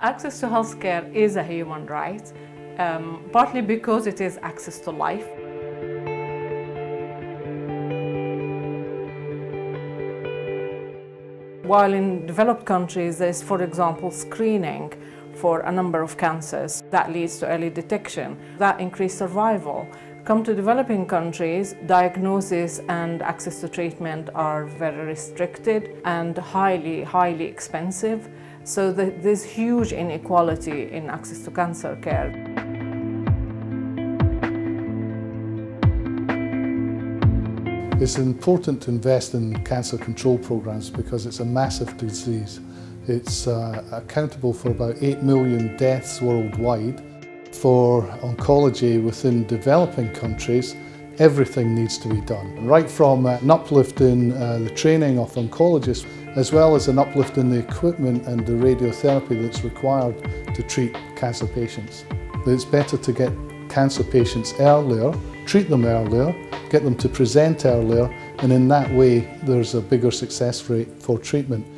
Access to healthcare is a human right, partly because it is access to life. While in developed countries, there is, for example, screening for a number of cancers. That leads to early detection. That increased survival. Come to developing countries, diagnosis and access to treatment are very restricted and highly expensive. So there's huge inequality in access to cancer care. It's important to invest in cancer control programs because it's a massive disease. It's accountable for about 8 million deaths worldwide. For oncology within developing countries, everything needs to be done. Right from an uplift in the training of oncologists, as well as an uplift in the equipment and the radiotherapy that's required to treat cancer patients. It's better to get cancer patients earlier, treat them earlier, get them to present earlier, and in that way there's a bigger success rate for treatment.